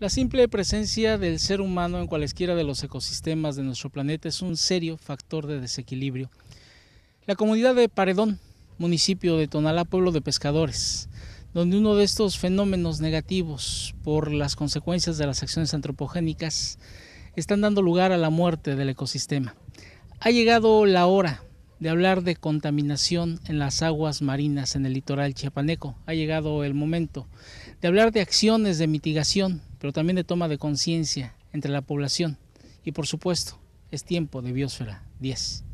La simple presencia del ser humano en cualesquiera de los ecosistemas de nuestro planeta es un serio factor de desequilibrio. La comunidad de Paredón, municipio de Tonalá, pueblo de pescadores, donde uno de estos fenómenos negativos por las consecuencias de las acciones antropogénicas están dando lugar a la muerte del ecosistema. Ha llegado la hora de hablar de contaminación en las aguas marinas en el litoral chiapaneco. Ha llegado el momento de hablar de acciones de mitigación, pero también de toma de conciencia entre la población. Y por supuesto, es tiempo de Biosfera 10.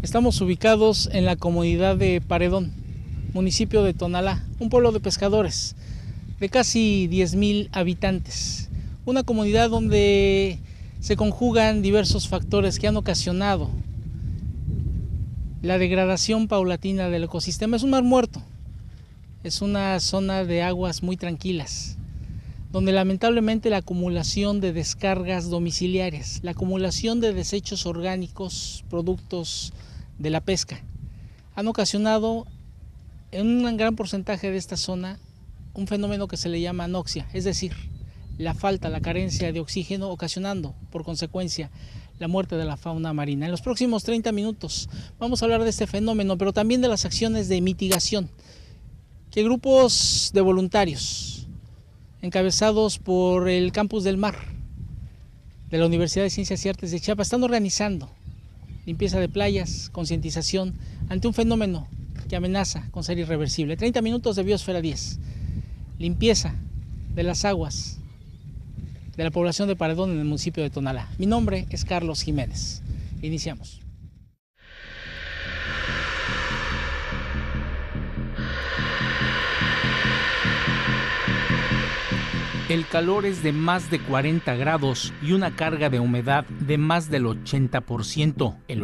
Estamos ubicados en la comunidad de Paredón, municipio de Tonalá, un pueblo de pescadores de casi 10,000 habitantes. Una comunidad donde se conjugan diversos factores que han ocasionado la degradación paulatina del ecosistema. Es un mar muerto, es una zona de aguas muy tranquilas, donde lamentablemente la acumulación de descargas domiciliarias, la acumulación de desechos orgánicos, productos de la pesca, han ocasionado en un gran porcentaje de esta zona un fenómeno que se le llama anoxia, es decir, la falta, la carencia de oxígeno, ocasionando por consecuencia la muerte de la fauna marina. En los próximos 30 minutos vamos a hablar de este fenómeno, pero también de las acciones de mitigación que grupos de voluntarios, encabezados por el Campus del Mar de la Universidad de Ciencias y Artes de Chiapas, están organizando limpieza de playas, concientización ante un fenómeno que amenaza con ser irreversible. 30 minutos de Biosfera 10, limpieza de las aguas de la población de Paredón en el municipio de Tonalá. Mi nombre es Carlos Jiménez. Iniciamos. El calor es de más de 40 grados y una carga de humedad de más del 80%. El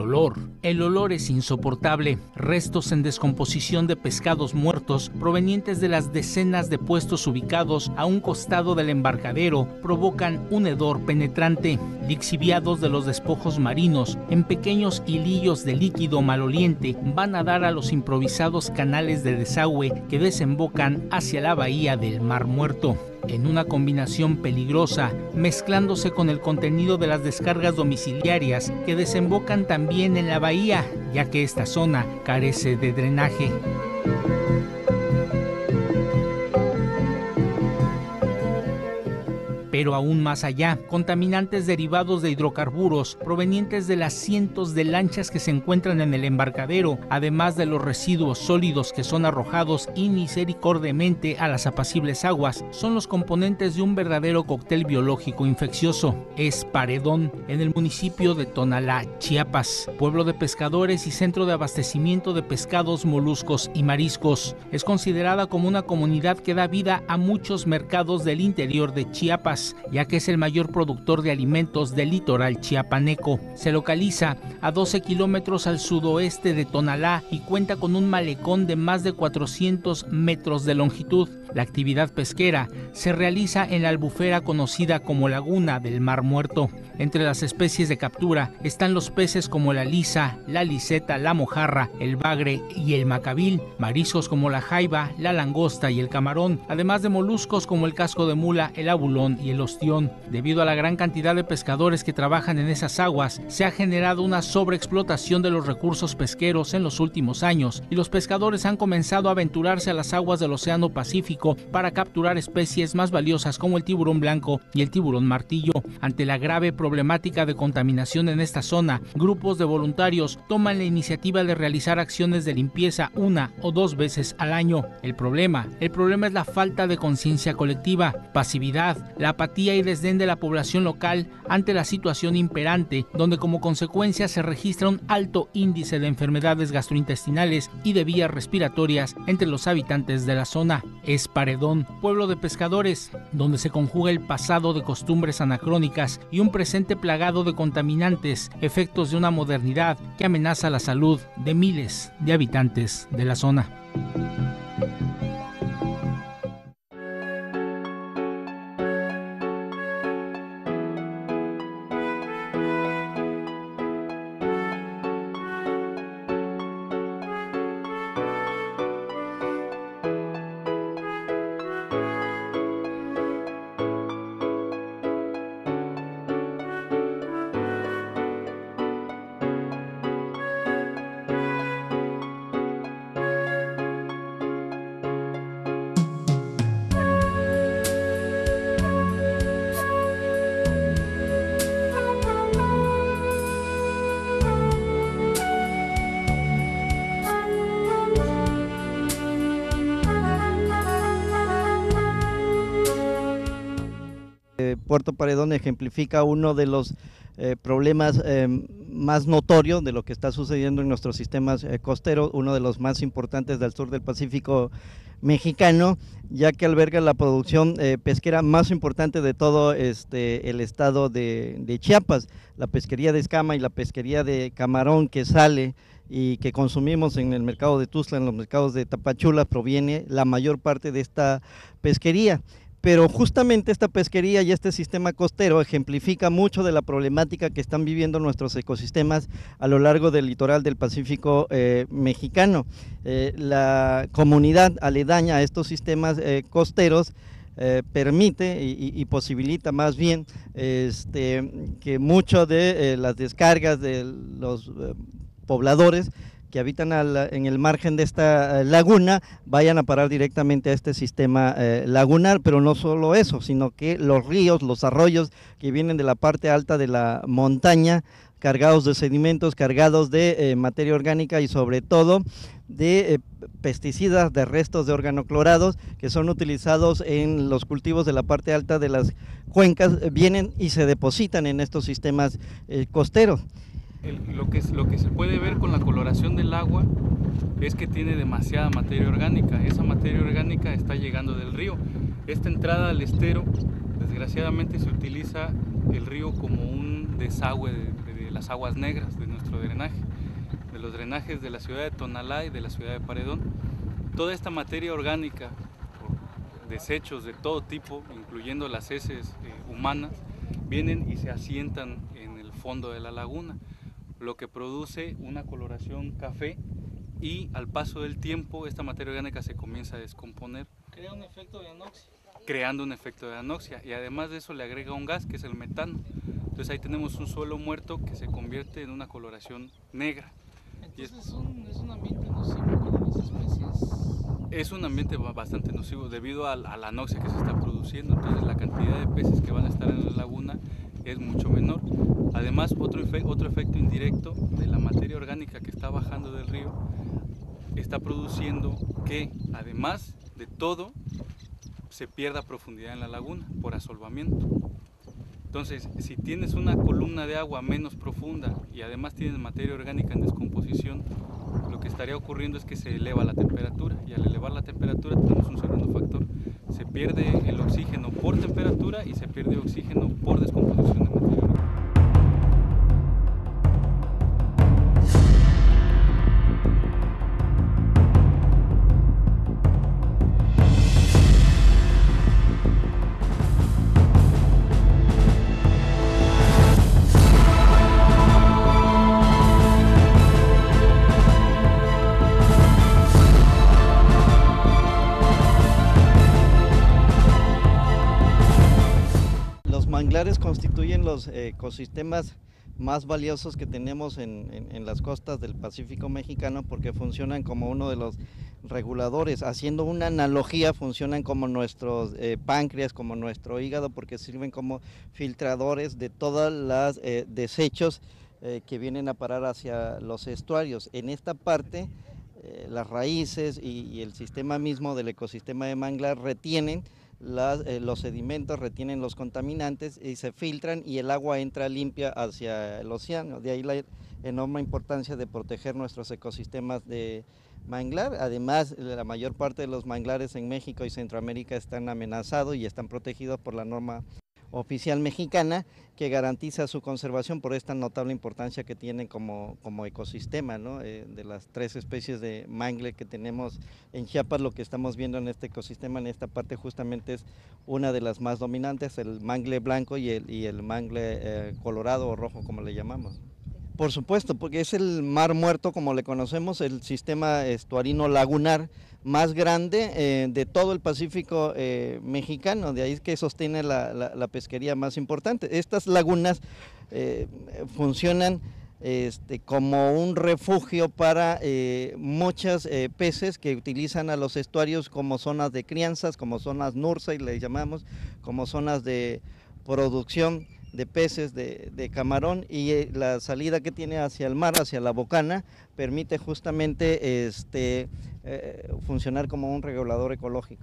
olor es insoportable. Restos en descomposición de pescados muertos provenientes de las decenas de puestos ubicados a un costado del embarcadero provocan un hedor penetrante. Lixiviados de los despojos marinos, en pequeños hilillos de líquido maloliente van a dar a los improvisados canales de desagüe que desembocan hacia la bahía del Mar Muerto. En una combinación peligrosa, mezclándose con el contenido de las descargas domiciliarias que desembocan también en la bahía, ya que esta zona carece de drenaje. Pero aún más allá, contaminantes derivados de hidrocarburos provenientes de las cientos de lanchas que se encuentran en el embarcadero, además de los residuos sólidos que son arrojados inmisericordiamente a las apacibles aguas, son los componentes de un verdadero cóctel biológico infeccioso. Es Paredón, en el municipio de Tonalá, Chiapas, pueblo de pescadores y centro de abastecimiento de pescados, moluscos y mariscos. Es considerada como una comunidad que da vida a muchos mercados del interior de Chiapas, ya que es el mayor productor de alimentos del litoral chiapaneco. Se localiza a 12 kilómetros al sudoeste de Tonalá y cuenta con un malecón de más de 400 metros de longitud. La actividad pesquera se realiza en la albufera conocida como Laguna del Mar Muerto. Entre las especies de captura están los peces como la lisa, la liseta, la mojarra, el bagre y el macabil, mariscos como la jaiba, la langosta y el camarón, además de moluscos como el casco de mula, el abulón y el ostión. Debido a la gran cantidad de pescadores que trabajan en esas aguas, se ha generado una sobreexplotación de los recursos pesqueros en los últimos años y los pescadores han comenzado a aventurarse a las aguas del Océano Pacífico para capturar especies más valiosas como el tiburón blanco y el tiburón martillo. Ante la grave problemática de contaminación en esta zona, grupos de voluntarios toman la iniciativa de realizar acciones de limpieza una o dos veces al año. El problema es la falta de conciencia colectiva, pasividad, la pasividad apatía y desdén de la población local ante la situación imperante, donde como consecuencia se registra un alto índice de enfermedades gastrointestinales y de vías respiratorias entre los habitantes de la zona. Es Paredón, pueblo de pescadores, donde se conjuga el pasado de costumbres anacrónicas y un presente plagado de contaminantes, efectos de una modernidad que amenaza la salud de miles de habitantes de la zona. Puerto Paredón ejemplifica uno de los problemas más notorios de lo que está sucediendo en nuestros sistemas costeros, uno de los más importantes del sur del Pacífico mexicano, ya que alberga la producción pesquera más importante de todo el estado de Chiapas, la pesquería de escama y la pesquería de camarón que sale y que consumimos en el mercado de Tuxtla, en los mercados de Tapachula, proviene la mayor parte de esta pesquería. Pero justamente esta pesquería y este sistema costero ejemplifica mucho de la problemática que están viviendo nuestros ecosistemas a lo largo del litoral del Pacífico mexicano. La comunidad aledaña a estos sistemas costeros permite y posibilita más bien que mucho de las descargas de los pobladores que habitan en el margen de esta laguna vayan a parar directamente a este sistema lagunar, pero no solo eso, sino que los ríos, los arroyos que vienen de la parte alta de la montaña, cargados de sedimentos, cargados de materia orgánica y sobre todo de pesticidas, de restos de organoclorados que son utilizados en los cultivos de la parte alta de las cuencas, vienen y se depositan en estos sistemas costeros. Lo que se puede ver con la coloración del agua es que tiene demasiada materia orgánica. Esa materia orgánica está llegando del río. Esta entrada al estero, desgraciadamente, se utiliza el río como un desagüe de las aguas negras de nuestro drenaje, de los drenajes de la ciudad de Tonalá y de la ciudad de Paredón. Toda esta materia orgánica, desechos de todo tipo, incluyendo las heces humanas, vienen y se asientan en el fondo de la laguna, lo que produce una coloración café y al paso del tiempo esta materia orgánica se comienza a descomponer. Crea un efecto de anoxia. Creando un efecto de anoxia, y además de eso le agrega un gas que es el metano. Entonces ahí tenemos un suelo muerto que se convierte en una coloración negra. Entonces es un ambiente nocivo para las especies. Es un ambiente bastante nocivo debido a la anoxia que se está produciendo, entonces la cantidad de peces que van a estar en la laguna es mucho menor. Además, otro efecto indirecto de la materia orgánica que está bajando del río está produciendo que, además de todo, se pierda profundidad en la laguna por asolvamiento. Entonces, si tienes una columna de agua menos profunda y además tienes materia orgánica en descomposición, lo que estaría ocurriendo es que se eleva la temperatura, y al elevar la temperatura tenemos un segundo factor: se pierde el oxígeno por temperatura y se pierde oxígeno por descomposición de materia orgánica. Constituyen los ecosistemas más valiosos que tenemos en las costas del Pacífico mexicano, porque funcionan como uno de los reguladores. Haciendo una analogía, funcionan como nuestros páncreas, como nuestro hígado, porque sirven como filtradores de todas las desechos que vienen a parar hacia los estuarios. En esta parte, las raíces y el sistema mismo del ecosistema de manglar retienen los sedimentos retienen los contaminantes y se filtran y el agua entra limpia hacia el océano. De ahí la enorme importancia de proteger nuestros ecosistemas de manglar. Además, la mayor parte de los manglares en México y Centroamérica están amenazados y están protegidos por la norma oficial mexicana que garantiza su conservación por esta notable importancia que tienen como ecosistema, ¿no? De las tres especies de mangle que tenemos en Chiapas, lo que estamos viendo en este ecosistema, en esta parte justamente es una de las más dominantes, el mangle blanco y el mangle colorado o rojo, como le llamamos. Por supuesto, porque es el Mar Muerto, como le conocemos, el sistema estuarino lagunar más grande de todo el Pacífico mexicano, de ahí es que sostiene la pesquería más importante. Estas lagunas funcionan como un refugio para muchos peces que utilizan a los estuarios como zonas de crianzas, como zonas nursery, le llamamos, como zonas de producción de peces, de camarón, y la salida que tiene hacia el mar, hacia la bocana, permite justamente funcionar como un regulador ecológico.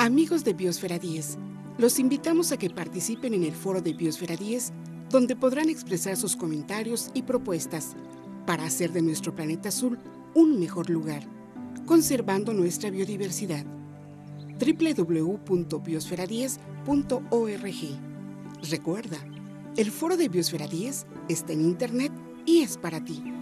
Amigos de Biosfera 10, los invitamos a que participen en el foro de Biosfera 10, donde podrán expresar sus comentarios y propuestas para hacer de nuestro planeta azul un mejor lugar, conservando nuestra biodiversidad. www.biosfera10.org. Recuerda, el foro de Biosfera 10 está en internet y es para ti.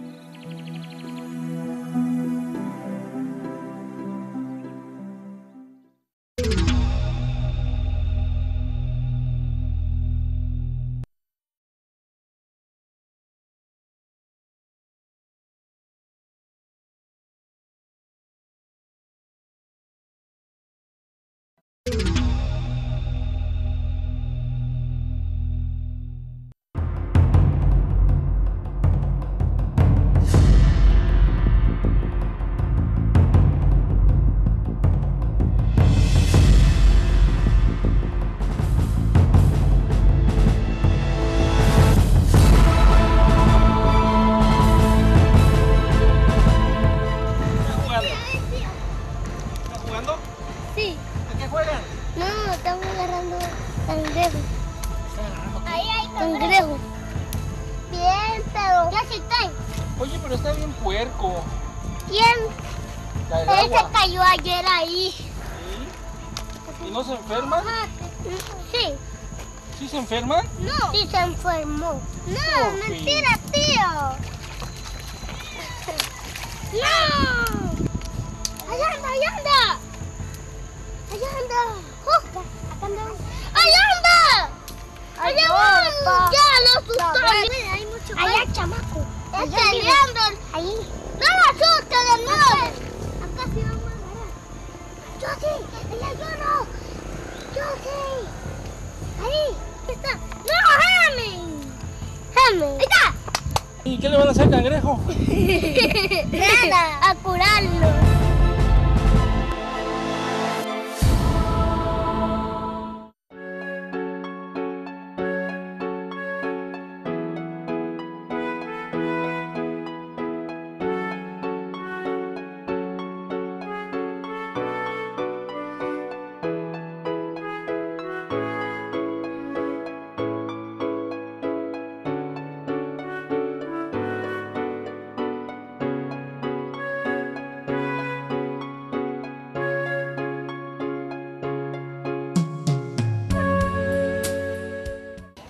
¿Sí se enferma? No. Sí se enfermó. No, okay. Mentira, tío. No. Allá anda, allá anda. Allá anda. Justo. Acá anda. Allá anda. Allá va. Ya, lo asustó. Allá, chamaco. Está peleando. Ahí. No lo asustes de nuevo. Acá sí vamos a ganar. Yo sí. Ella yo no. Yo sí. Ahí. Está. ¡No, Jaime! ¡Ahí está! ¿Y qué le van a hacer, cangrejo? ¡Nada! ¡A curarlo!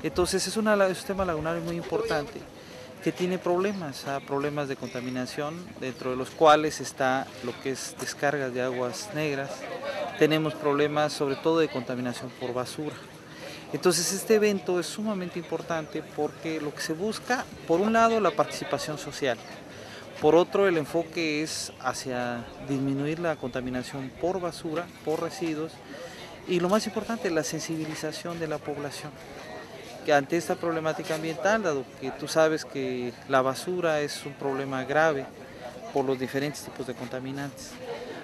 Entonces es un sistema lagunario muy importante que tiene problemas, problemas de contaminación, dentro de los cuales está lo que es descargas de aguas negras. Tenemos problemas sobre todo de contaminación por basura. Entonces este evento es sumamente importante porque lo que se busca, por un lado, la participación social. Por otro, el enfoque es hacia disminuir la contaminación por basura, por residuos. Y lo más importante, la sensibilización de la población ante esta problemática ambiental, dado que tú sabes que la basura es un problema grave por los diferentes tipos de contaminantes.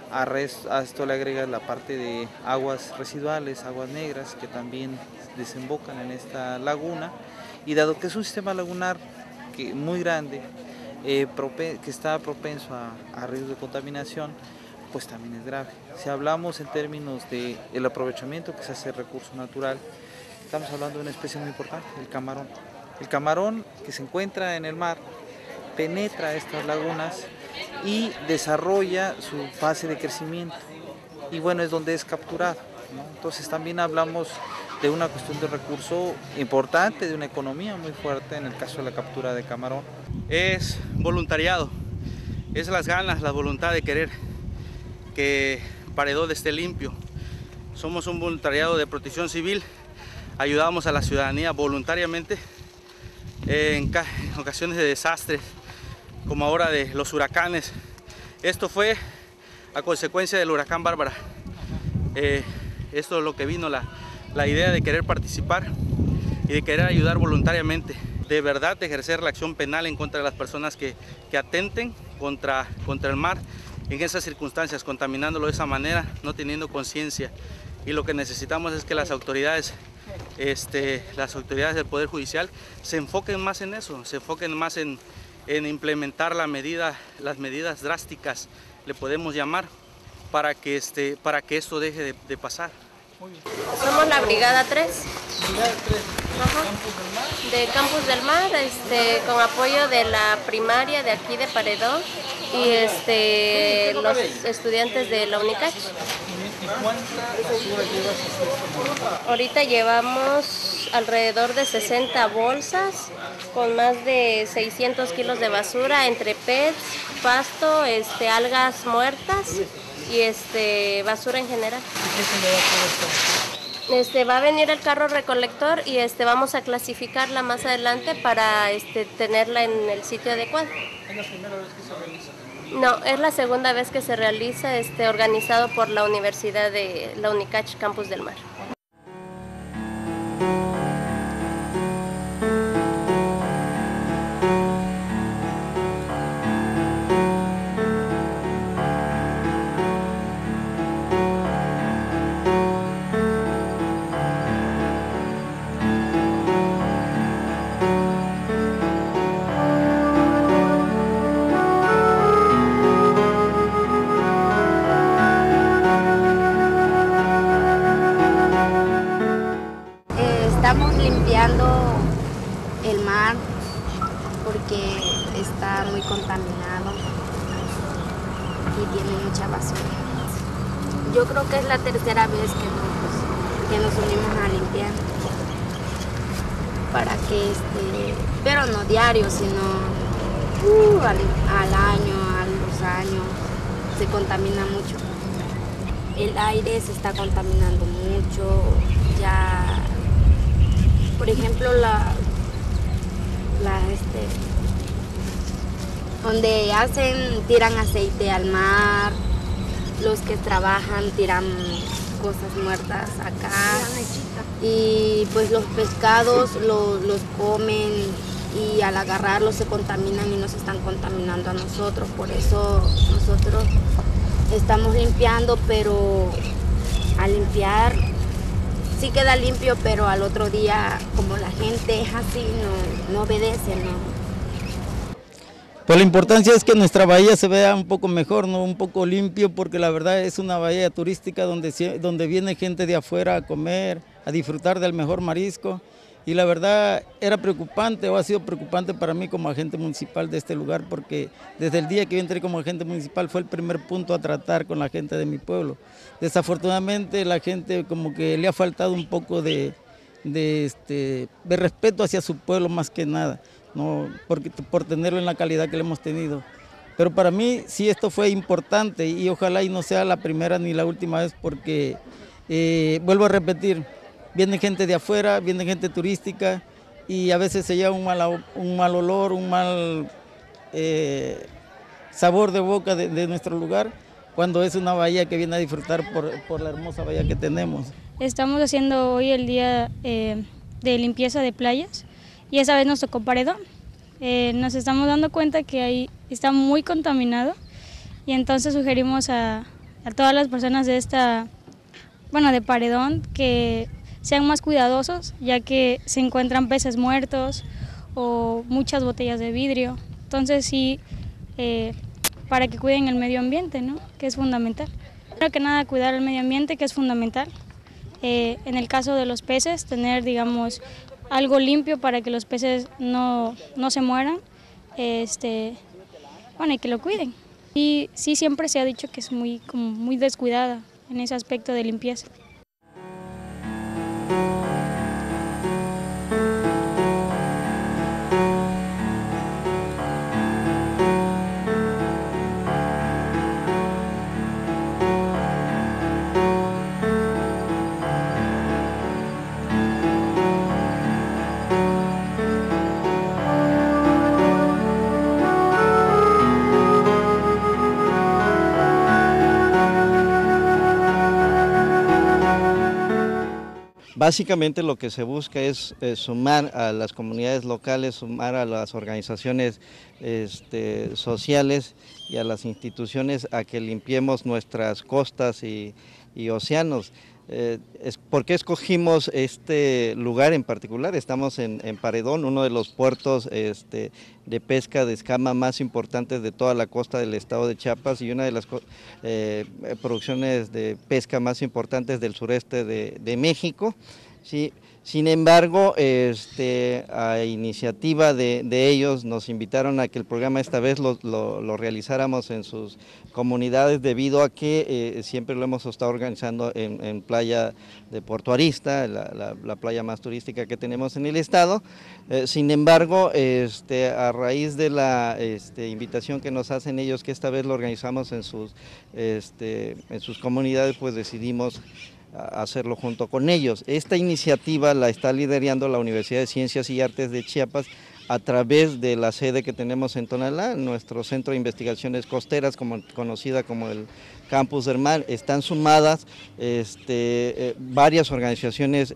A esto le agregas la parte de aguas residuales, aguas negras, que también desembocan en esta laguna. Y dado que es un sistema lagunar muy grande, que está propenso a riesgos de contaminación, pues también es grave. Si hablamos en términos del aprovechamiento que se hace del recurso natural, estamos hablando de una especie muy importante, el camarón. El camarón, que se encuentra en el mar, penetra estas lagunas y desarrolla su fase de crecimiento. Y bueno, es donde es capturado, ¿no? Entonces también hablamos de una cuestión de recurso importante, de una economía muy fuerte en el caso de la captura de camarón. Es voluntariado, es las ganas, la voluntad de querer que Paredón esté limpio. Somos un voluntariado de protección civil, ayudamos a la ciudadanía voluntariamente en ocasiones de desastres, como ahora de los huracanes. Esto fue a consecuencia del huracán Bárbara. Esto es lo que vino, la idea de querer participar y de querer ayudar voluntariamente. De verdad, de ejercer la acción penal en contra de las personas que atenten contra el mar en esas circunstancias, contaminándolo de esa manera, no teniendo conciencia. Y lo que necesitamos es que las autoridades del Poder Judicial se enfoquen más en eso, se enfoquen más en implementar las medidas drásticas, le podemos llamar, para que esto deje de pasar. Somos la Brigada 3 de Campus del Mar, con apoyo de la primaria de aquí de Paredón y los estudiantes de la UNICACH. Ahorita llevamos alrededor de 60 bolsas con más de 600 kilos de basura entre pets, pasto, algas muertas y basura en general. Va a venir el carro recolector y vamos a clasificarla más adelante para tenerla en el sitio adecuado. ¿Es la primera vez que se organiza? No, es la segunda vez que se realiza, organizado por la Universidad de la UNICACH Campus del Mar. Estamos limpiando el mar porque está muy contaminado y tiene mucha basura. Yo creo que es la tercera vez que nos unimos a limpiar. Para que pero no diario, sino al año, a los años, se contamina mucho. El aire se está contaminando mucho, ya. Por ejemplo, donde tiran aceite al mar, los que trabajan tiran cosas muertas acá. Y pues los pescados los comen y al agarrarlos se contaminan y nos están contaminando a nosotros. Por eso nosotros estamos limpiando, pero al limpiar sí queda limpio, pero al otro día, como la gente es así, no obedece, ¿no? Pues la importancia es que nuestra bahía se vea un poco mejor, ¿no? Un poco limpio, porque la verdad es una bahía turística donde viene gente de afuera a comer, a disfrutar del mejor marisco. Y la verdad era preocupante, o ha sido preocupante para mí como agente municipal de este lugar, porque desde el día que yo entré como agente municipal fue el primer punto a tratar con la gente de mi pueblo. Desafortunadamente la gente como que le ha faltado un poco de respeto hacia su pueblo más que nada. no, por tenerlo en la calidad que le hemos tenido. Pero para mí sí esto fue importante y ojalá y no sea la primera ni la última vez porque, vuelvo a repetir, viene gente de afuera, viene gente turística y a veces se lleva un mal olor, un mal sabor de boca de nuestro lugar cuando es una bahía que viene a disfrutar por la hermosa bahía que tenemos. Estamos haciendo hoy el día de limpieza de playas y esa vez nos tocó Paredón. Nos estamos dando cuenta que ahí está muy contaminado y entonces sugerimos a todas las personas de esta, bueno, de Paredón, que sean más cuidadosos ya que se encuentran peces muertos o muchas botellas de vidrio. Entonces sí, para que cuiden el medio ambiente, ¿no? Que es fundamental. Primero que nada, cuidar el medio ambiente, que es fundamental. En el caso de los peces, tener, digamos, algo limpio para que los peces no se mueran, bueno, y que lo cuiden. Y sí, siempre se ha dicho que es muy descuidada en ese aspecto de limpieza. Básicamente lo que se busca es sumar a las comunidades locales, sumar a las organizaciones sociales y a las instituciones a que limpiemos nuestras costas y océanos. ¿Por qué escogimos este lugar en particular? Estamos en Paredón, uno de los puertos de pesca de escama más importantes de toda la costa del estado de Chiapas y una de las producciones de pesca más importantes del sureste de México. Sí. Sin embargo, a iniciativa de ellos nos invitaron a que el programa esta vez lo realizáramos en sus comunidades debido a que siempre lo hemos estado organizando en playa de Puerto Arista, la playa más turística que tenemos en el estado. Sin embargo, a raíz de la invitación que nos hacen ellos, que esta vez lo organizamos en sus comunidades, pues decidimos hacerlo junto con ellos. Esta iniciativa la está liderando la Universidad de Ciencias y Artes de Chiapas a través de la sede que tenemos en Tonalá, nuestro centro de investigaciones costeras, conocida como el Campus del Mar. Están sumadas varias organizaciones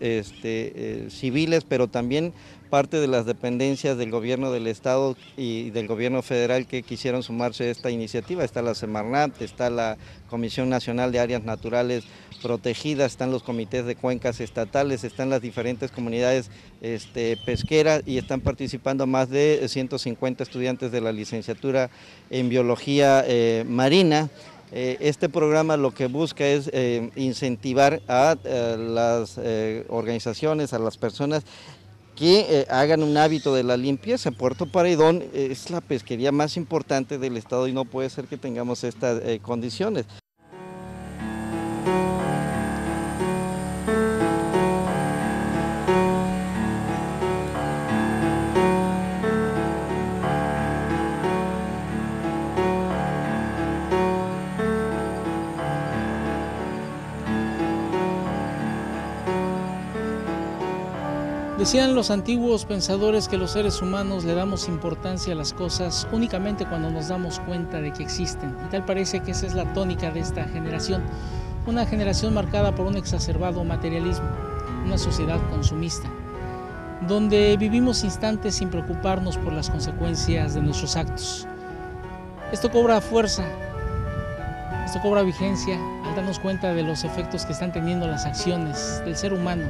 civiles, pero también parte de las dependencias del gobierno del estado y del gobierno federal que quisieron sumarse a esta iniciativa. Está la Semarnat, está la Comisión Nacional de Áreas Naturales Protegidas, están los comités de cuencas estatales, están las diferentes comunidades pesqueras y están participando más de 150 estudiantes de la licenciatura en biología marina. Este programa lo que busca es incentivar a las organizaciones, a las personas que hagan un hábito de la limpieza. Puerto Paredón es la pesquería más importante del estado y no puede ser que tengamos estas condiciones. Decían los antiguos pensadores que los seres humanos le damos importancia a las cosas únicamente cuando nos damos cuenta de que existen. Y tal parece que esa es la tónica de esta generación. Una generación marcada por un exacerbado materialismo, una sociedad consumista, donde vivimos instantes sin preocuparnos por las consecuencias de nuestros actos. Esto cobra fuerza, esto cobra vigencia al darnos cuenta de los efectos que están teniendo las acciones del ser humano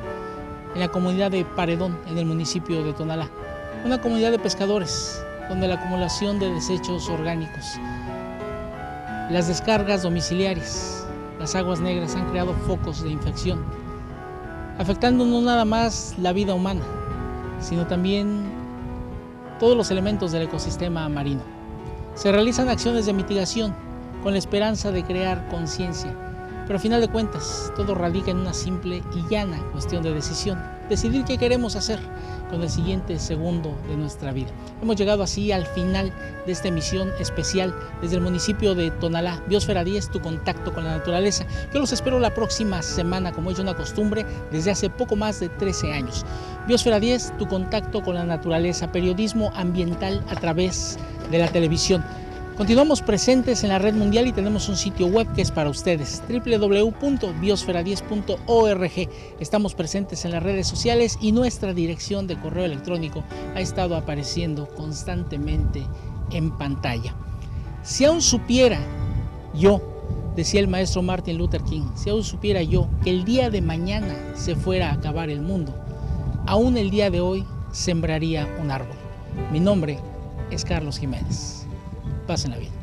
en la comunidad de Paredón, en el municipio de Tonalá. Una comunidad de pescadores, donde la acumulación de desechos orgánicos, las descargas domiciliarias, las aguas negras han creado focos de infección, afectando no nada más la vida humana, sino también todos los elementos del ecosistema marino. Se realizan acciones de mitigación con la esperanza de crear conciencia, Pero al final de cuentas, todo radica en una simple y llana cuestión de decisión. Decidir qué queremos hacer con el siguiente segundo de nuestra vida. Hemos llegado así al final de esta emisión especial desde el municipio de Tonalá. Biosfera 10, tu contacto con la naturaleza. Yo los espero la próxima semana, como es una costumbre, desde hace poco más de 13 años. Biosfera 10, tu contacto con la naturaleza. Periodismo ambiental a través de la televisión. Continuamos presentes en la red mundial y tenemos un sitio web que es para ustedes, www.biosfera10.org. Estamos presentes en las redes sociales y nuestra dirección de correo electrónico ha estado apareciendo constantemente en pantalla. Si aún supiera yo, decía el maestro Martin Luther King, si aún supiera yo que el día de mañana se fuera a acabar el mundo, aún el día de hoy sembraría un árbol. Mi nombre es Carlos Jiménez. Pásenla bien.